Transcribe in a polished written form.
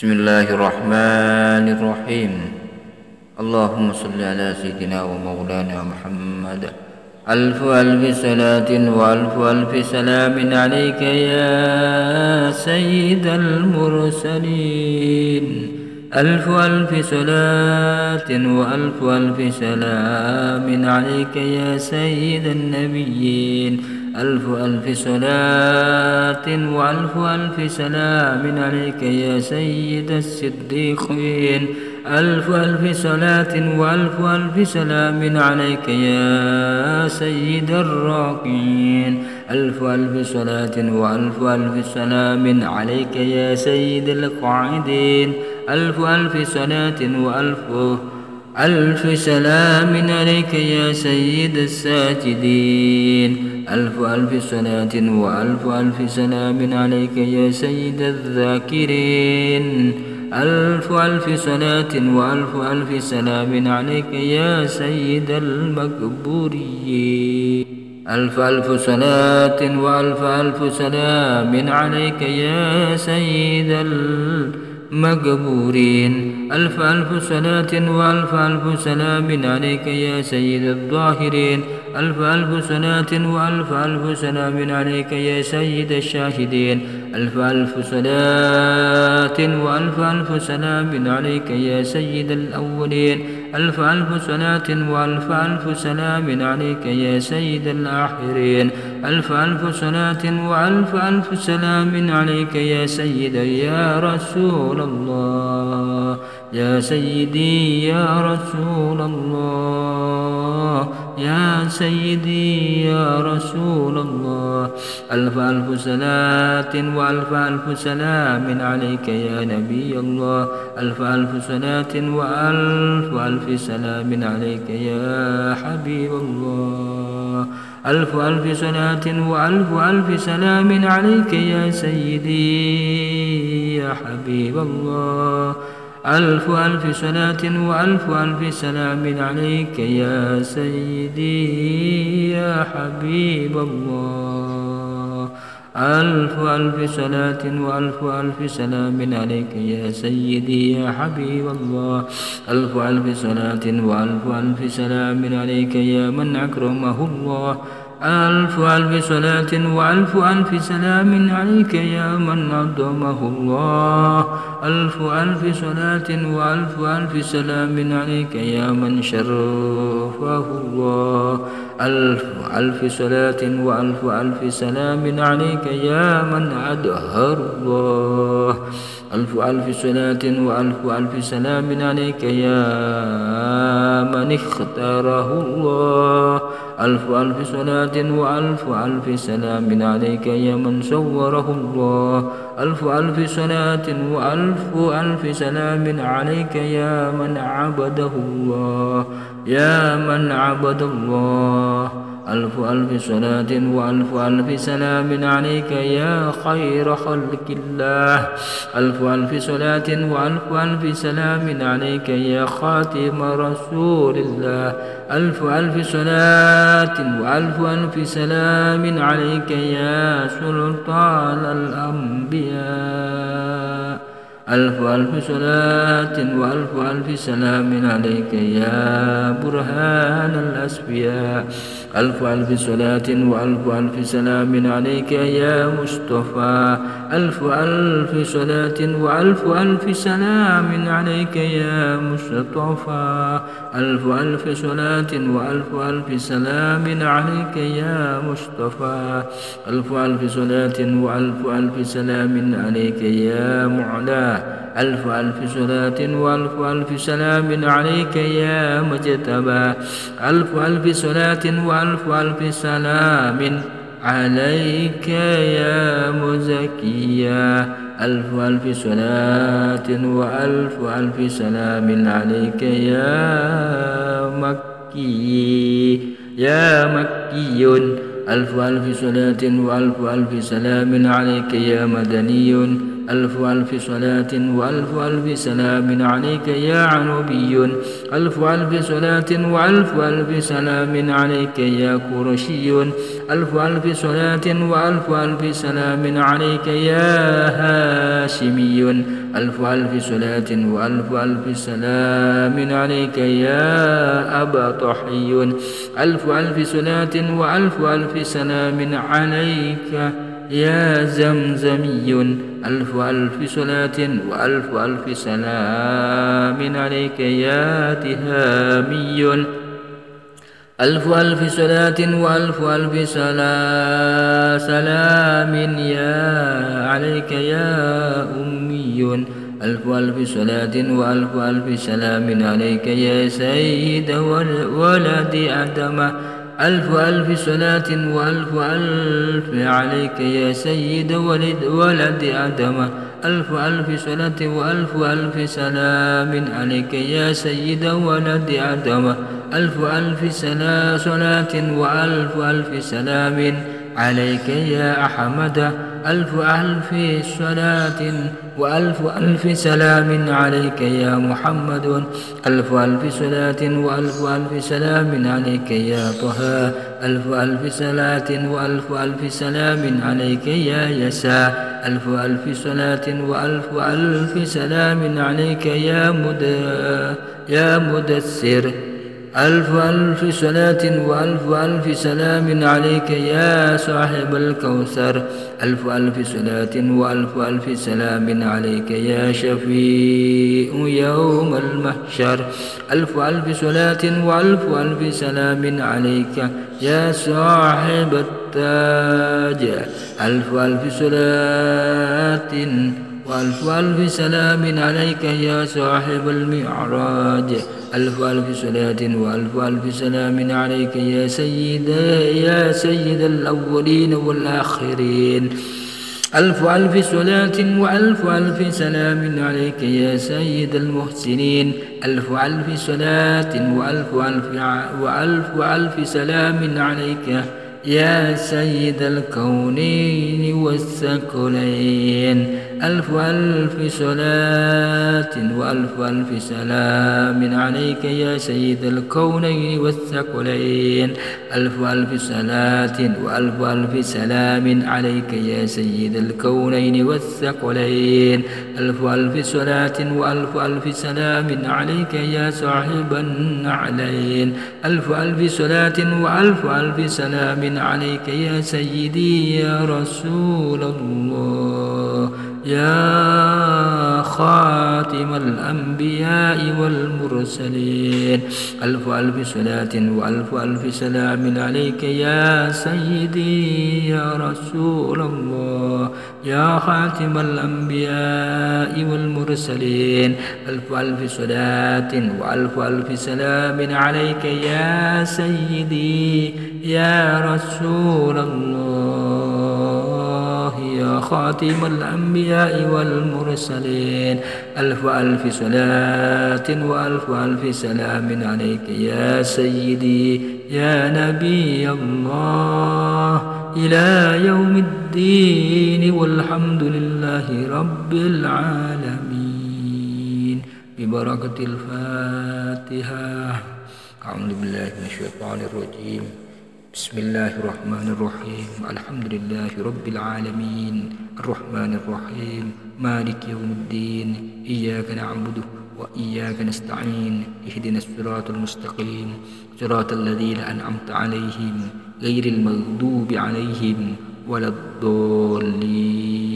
بسم الله الرحمن الرحيم. اللهم صل على سيدنا ومولانا محمد، ألف ألف صلاة وألف ألف سلام عليك يا سيد المرسلين. ألف ألف صلاة وألف ألف سلام عليك يا سيد النبيين. ألف ألف صلاة وألف ألف سلام عليك يا سيد الصديقين. ألف ألف صلاة وألف ألف سلام عليك يا سيد الراقين. ألف ألف صلاة وألف ألف سلام عليك يا سيد القاعدين. ألف ألف صلاة وألف ألف سلام عليك يا سيد الساجدين. ألف ألف صلاة وألف ألف سلام عليك يا سيد الذاكرين. ألف ألف صلاة وألف ألف سلام عليك يا سيد المكبورين. ألف ألف صلاة وألف ألف سلام عليك يا سيد المقبورين. ألف ألف صلاة وألف ألف سلام عليك يا سيد الظاهرين. ألف ألف صلاة وألف ألف سلام عليك يا سيد الشاهدين. ألف ألف صلاة وألف ألف سلام عليك يا سيد الأولين. ألف ألف صلاة وألف ألف سلام عليك يا سيد الآخرين. ألف ألف صلاة وألف ألف سلام عليك يا سيدي يا رسول الله، يا سيدي يا رسول الله، يا سيدي يا رسول الله. ألف ألف صلاة وألف ألف سلام عليك يا نبي الله. ألف ألف صلاة وألف ألف سلام عليك يا حبيب الله. ألف ألف صلاة وألف ألف سلام عليك يا سيدي يا حبيب الله. ألف ألف صلاة وألف ألف سلام عليك يا سيدي يا حبيب الله. ألف ألف صلاة وألف ألف سلام عليك يا سيدي يا حبيب الله. ألف ألف صلاة وألف ألف سلام عليك يا من أكرمه الله. ألف ألف صلاة وألف ألف سلام عليك يا من أعظمه الله. ألف ألف صلاة وألف ألف سلام عليك يا من شرفه الله. ألف ألف صلاة وألف ألف سلام عليك يا من أدهر الله. ألف ألف صلاة وألف ألف سلام عليك يا من اختاره الله. ألف ألف صلاة وألف ألف سلام عليك يا من صوره الله. ألف ألف صلاة وألف ألف سلام عليك يا من عبده الله، يا من عبد الله. ألف ألف صلاة وألف ألف سلام عليك يا خير خلق الله. ألف ألف صلاة وألف ألف سلام عليك يا خاتم رسول الله. ألف ألف صلاة وألف ألف سلام عليك يا سلطان الأنبياء. ألف ألف صلاة وألف ألف سلام عليك يا برهان الأسفياء. ألف ألف صلاة وألف ألف سلام عليك يا مصطفى. ألف ألف صلاة وألف ألف سلام عليك يا مصطفى. ألف ألف صلاة وألف ألف سلام عليك يا مصطفى. ألف ألف صلاة وألف ألف سلام عليك يا معلى. ألف ألف صلاة وألف ألف سلام عليك يا مجتبى. ألف ألف صلاة وألف ألف سلام عليك يا مزكيا. ألف ألف صلاة وألف ألف سلام عليك يا مكي. ألف ألف صلاة وألف ألف سلام عليك يا مدني. ألف ألف صلاة وألف ألف سلام عليك يا علوي، ألف ألف صلاة وألف ألف سلام عليك يا قرشي، ألف ألف صلاة وألف ألف سلام عليك يا هاشمي، ألف ألف صلاة وألف ألف سلام عليك يا أبا طحي، ألف ألف صلاة وألف ألف سلام عليك يا زمزمي، ألف ألف صلاة وألف ألف سلام عليك يا تهامي، ألف ألف صلاة وألف ألف سلام عليك يا أمي، ألف ألف صلاة وألف ألف سلام عليك يا سيد ولد آدم، ألف ألف صلاة وألف ألف عليك يا سيد ولد آدم، ألف ألف صلاة وألف ألف سلام عليك يا سيد ولد آدم، ألف ألف صلاة وألف ألف سلام عليك يا أحمد، ألف ألف صلاة وألف ألف سلام عليك يا محمد، ألف ألف صلاة وألف ألف سلام عليك يا طه، ألف ألف صلاة وألف ألف سلام عليك يا يسى، ألف ألف صلاة وألف ألف سلام عليك يا مدثر، ألف ألف صلاة وألف ألف سلام عليك يا صاحب الكوثر، ألف ألف صلاة وألف ألف سلام عليك يا شفيع يوم المحشر، ألف ألف صلاة وألف ألف سلام عليك يا صاحب التاج، ألف ألف صلاة وألف ألف سلام عليك يا صاحب المعراج، ألف ألف صلاة وألف ألف سلام عليك يا سيد الأولين والآخرين، ألف ألف صلاة وألف ألف سلام عليك يا سيد المحسنين، ألف ألف صلاة وألف ألف سلام عليك يا سيد الكونين والثقلين، ألف ألف صلاة وألف ألف سلام عليك يا سيد الكونين والثقلين، ألف ألف صلاة وألف ألف سلام عليك يا سيد الكونين والثقلين، ألف ألف صلاة وألف ألف سلام عليك يا صاحب النعلين، ألف ألف صلاة وألف ألف سلام عليك يا سيدي يا رسول الله، يا خاتم الأنبياء والمرسلين، ألف ألف صلاة وألف ألف سلام عليك يا سيدي يا رسول الله، يا خاتم الأنبياء والمرسلين، ألف ألف صلاة وألف ألف سلام عليك يا سيدي يا رسول الله، يا خاتم الأنبياء والمرسلين، ألف ألف صلاة وألف ألف سلام عليك يا سيدي يا نبي الله إلى يوم الدين، والحمد لله رب العالمين. ببركة الفاتحة. أعوذ بالله من الشيطان الرجيم. بسم الله الرحمن الرحيم. الحمد لله رب العالمين الرحمن الرحيم مالك يوم الدين، إياك نعبد وإياك نستعين، اهدنا الصراط المستقيم صراط الذين أنعمت عليهم غير المغضوب عليهم ولا الضالين.